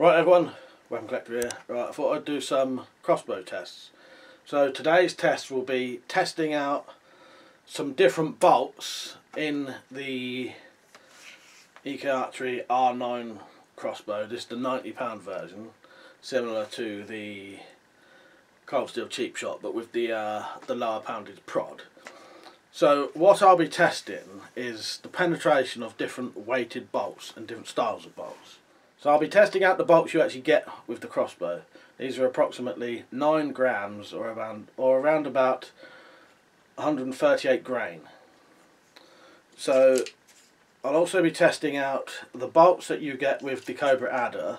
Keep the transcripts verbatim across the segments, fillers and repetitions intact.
Right everyone, Weapon Collector here. Right, I thought I'd do some crossbow tests. So today's test will be testing out some different bolts in the E K Archery R nine crossbow. This is the ninety pound version, similar to the Cold Steel Cheap Shot, but with the, uh, the lower poundage prod. So what I'll be testing is the penetration of different weighted bolts and different styles of bolts. So I'll be testing out the bolts you actually get with the crossbow. These are approximately nine grams or around, or around about one hundred thirty-eight grain. So I'll also be testing out the bolts that you get with the Cobra Adder,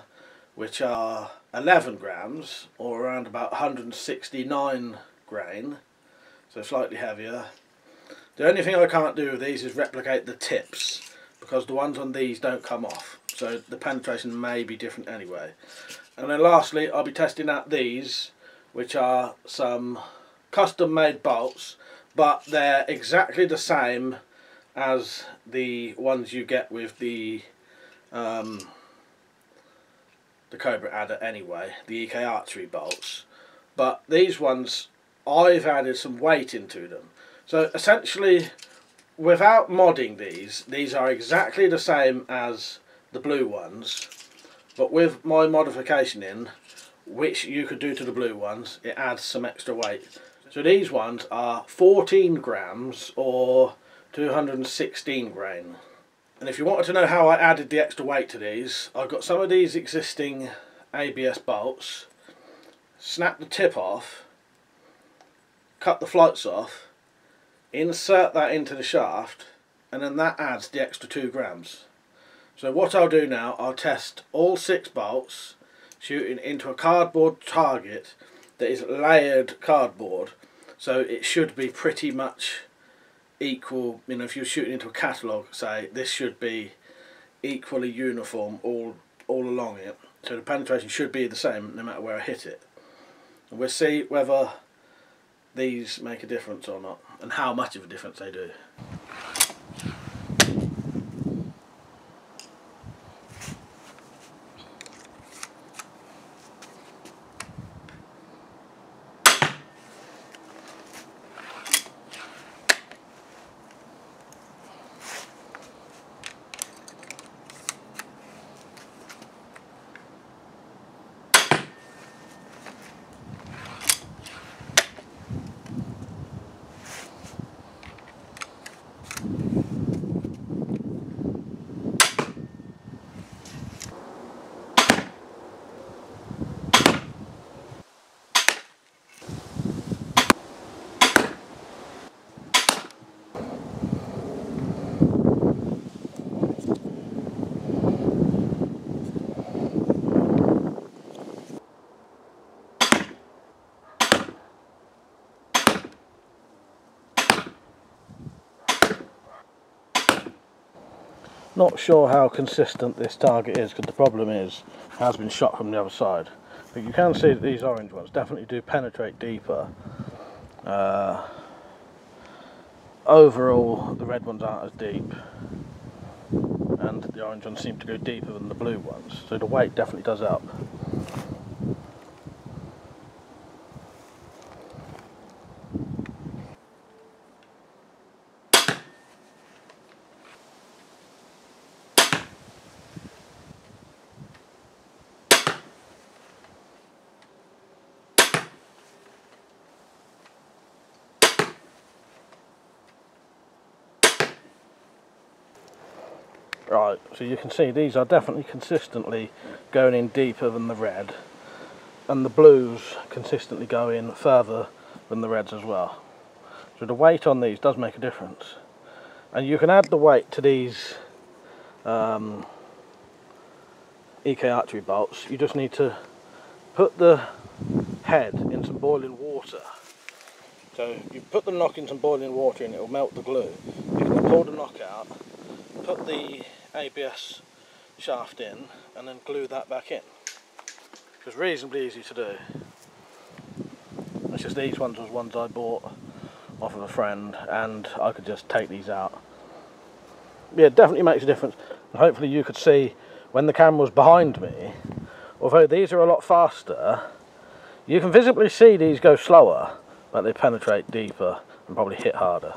which are eleven grams or around about one hundred sixty-nine grain, so slightly heavier. The only thing I can't do with these is replicate the tips, because the ones on these don't come off. So the penetration may be different anyway. And then lastly, I'll be testing out these, which are some custom made bolts, but they're exactly the same as the ones you get with the um, the Cobra Adder anyway, the E K Archery bolts. But these ones, I've added some weight into them. So essentially, without modding these, these are exactly the same as the blue ones, but with my modification in, which you could do to the blue ones, it adds some extra weight. So these ones are fourteen grams or two hundred sixteen grain. And if you wanted to know how I added the extra weight to these, I've got some of these existing A B S bolts, snap the tip off, cut the flights off, insert that into the shaft, and then that adds the extra two grams. So what I'll do now, I'll test all six bolts shooting into a cardboard target that is layered cardboard. So it should be pretty much equal. You know, if you're shooting into a catalogue, say, this should be equally uniform all, all along it. So the penetration should be the same no matter where I hit it. And we'll see whether these make a difference or not, and how much of a difference they do. Not sure how consistent this target is, because the problem is it has been shot from the other side. But you can see that these orange ones definitely do penetrate deeper. Uh, overall, the red ones aren't as deep, and the orange ones seem to go deeper than the blue ones, so the weight definitely does help. Right, so you can see these are definitely consistently going in deeper than the red, and the blues consistently go in further than the reds as well. So the weight on these does make a difference, and you can add the weight to these um, E K Archery bolts. You just need to put the head in some boiling water. So you put the nock in some boiling water and it will melt the glue. You can pull the nock out, put the A B S shaft in, and then glue that back in. It's reasonably easy to do. It's just these ones was ones I bought off of a friend, and I could just take these out. Yeah, it definitely makes a difference. And hopefully you could see when the camera was behind me, although these are a lot faster, you can visibly see these go slower, but they penetrate deeper and probably hit harder.